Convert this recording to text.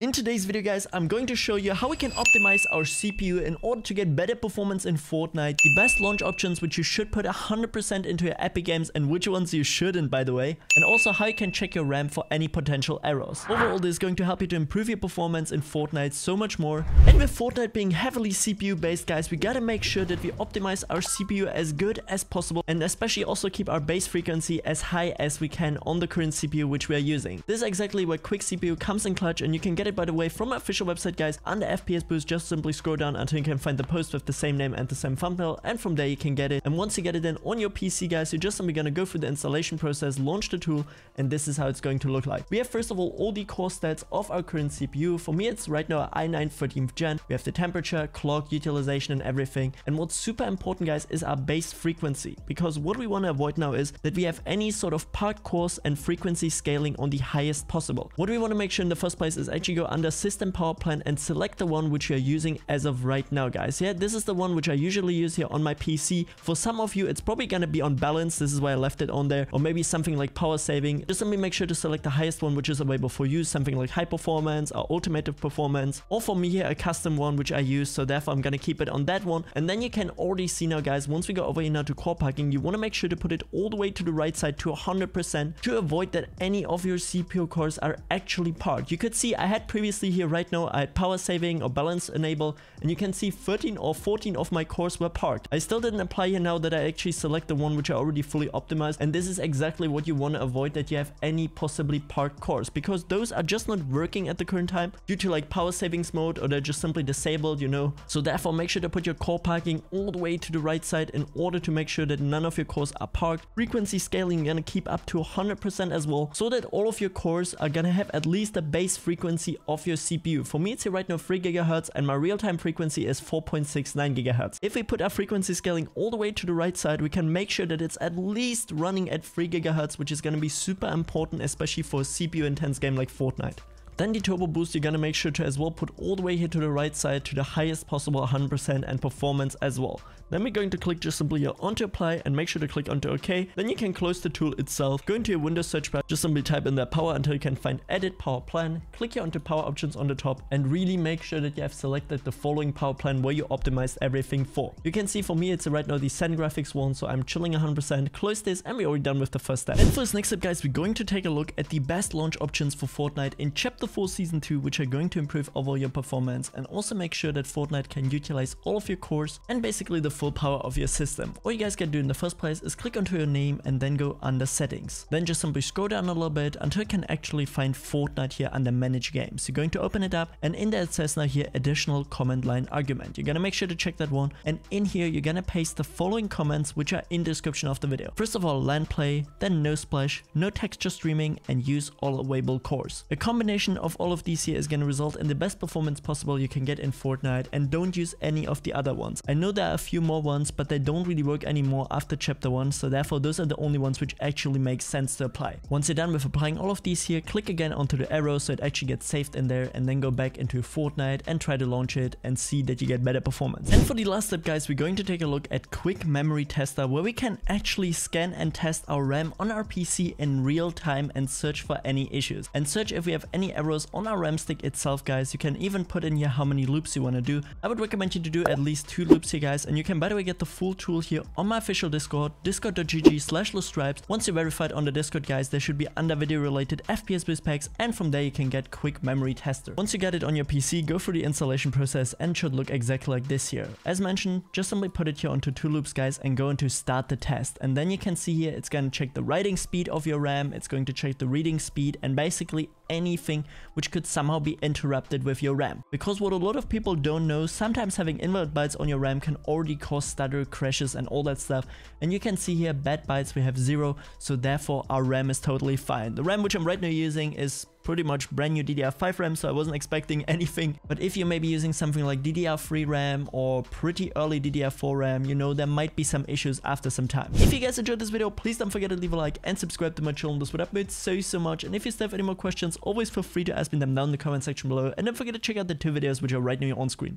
In today's video, guys, I'm going to show you how we can optimize our CPU in order to get better performance in Fortnite, the best launch options which you should put 100% into your Epic Games and which ones you shouldn't, by the way, and also how you can check your RAM for any potential errors. Overall, this is going to help you to improve your performance in Fortnite so much more. And with Fortnite being heavily CPU based, guys, we gotta make sure that we optimize our CPU as good as possible and especially also keep our base frequency as high as we can on the current CPU which we are using. This is exactly where Quick CPU comes in clutch, and you can get it, by the way, from my official website, guys. Under FPS Boost, just simply scroll down until you can find the post with the same name and the same thumbnail, and from there you can get it. And once you get it in on your PC, guys, you're just simply gonna go through the installation process, launch the tool, and this is how it's going to look like. We have first of all the core stats of our current CPU. For me, it's right now i9 13th gen. We have the temperature, clock, utilization, and everything. And what's super important, guys, is our base frequency, because what we want to avoid now is that we have any sort of part course and frequency scaling on the highest possible. What we want to make sure in the first place is actually go under system power plan and select the one which you're using as of right now, guys. Yeah, this is the one which I usually use here on my PC. For some of you, it's probably going to be on balance. This is why I left it on there, or maybe something like power saving. Just let me make sure to select the highest one which is available for you, something like high performance or automative performance, or for me here a custom one which I use, so therefore I'm going to keep it on that one. And then you can already see now, guys, once we go over here now to core packing, you want to make sure to put it all the way to the right side to 100% to avoid that any of your CPU cores are actually parked. You could see I had previously here right now I had power saving or balance enable, and you can see 13 or 14 of my cores were parked. I still didn't apply here now that I actually select the one which I already fully optimized, and this is exactly what you want to avoid, that you have any possibly parked cores, because those are just not working at the current time due to like power savings mode, or they're just simply disabled, you know. So therefore make sure to put your core parking all the way to the right side in order to make sure that none of your cores are parked. Frequency scaling you're gonna keep up to 100% as well, so that all of your cores are gonna have at least the base frequency of your CPU. For me, it's here right now 3 GHz, and my real-time frequency is 4.69 GHz. If we put our frequency scaling all the way to the right side, we can make sure that it's at least running at 3 GHz, which is going to be super important, especially for a CPU intense game like Fortnite. Then the turbo boost, you're gonna make sure to as well put all the way here to the right side to the highest possible 100% and performance as well. Then we're going to click just simply here onto apply and make sure to click onto OK. Then you can close the tool itself, go into your Windows search bar, just simply type in that power until you can find edit power plan, click here onto power options on the top, and really make sure that you have selected the following power plan where you optimized everything for. You can see for me it's right now the Zen graphics one, so I'm chilling 100%, close this, and we're already done with the first step. And for this next step, guys, we're going to take a look at the best launch options for Fortnite in Chapter 4 Season 2, which are going to improve overall your performance and also make sure that Fortnite can utilize all of your cores and basically the full power of your system. All you guys can do in the first place is click onto your name and then go under settings. Then just simply scroll down a little bit until you can actually find Fortnite here under manage games. You're going to open it up, and in there it says now here additional command line argument. You're gonna make sure to check that one, and in here you're gonna paste the following comments which are in the description of the video. First of all, LAN play, then no splash, no texture streaming, and use all available cores. A combination of all of these here is going to result in the best performance possible you can get in Fortnite, and don't use any of the other ones. I know there are a few more ones, but they don't really work anymore after chapter 1, so therefore those are the only ones which actually make sense to apply. Once you're done with applying all of these here, click again onto the arrow so it actually gets saved in there, and then go back into Fortnite and try to launch it and see that you get better performance. And for the last step, guys, we're going to take a look at Quick Memory Tester, where we can actually scan and test our RAM on our PC in real time and search for any issues, and search if we have any errors on our RAM stick itself, guys. You can even put in here how many loops you want to do. I would recommend you to do at least 2 loops here, guys, and you can, by the way, get the full tool here on my official Discord, discord.gg/lostripes. Once you're verified on the Discord, guys, there should be under video related FPS boost packs, and from there you can get Quick Memory Tester. Once you get it on your PC, go through the installation process, and should look exactly like this here. As mentioned, just simply put it here onto 2 loops, guys, and go into start the test, and then you can see here it's going to check the writing speed of your RAM, it's going to check the reading speed, and basically anything which could somehow be interrupted with your RAM. Because what a lot of people don't know, sometimes having invalid bytes on your RAM can already cause stutter, crashes, and all that stuff. And you can see here bad bytes, we have 0, so therefore our RAM is totally fine. The RAM which I'm right now using is pretty much brand new DDR5 RAM, so I wasn't expecting anything. But if you may be using something like DDR3 RAM or pretty early DDR4 RAM, you know, there might be some issues after some time. If you guys enjoyed this video, please don't forget to leave a like and subscribe to my channel. This would help me so much. And if you still have any more questions, always feel free to ask me them down in the comment section below. And don't forget to check out the 2 videos which are right now on screen.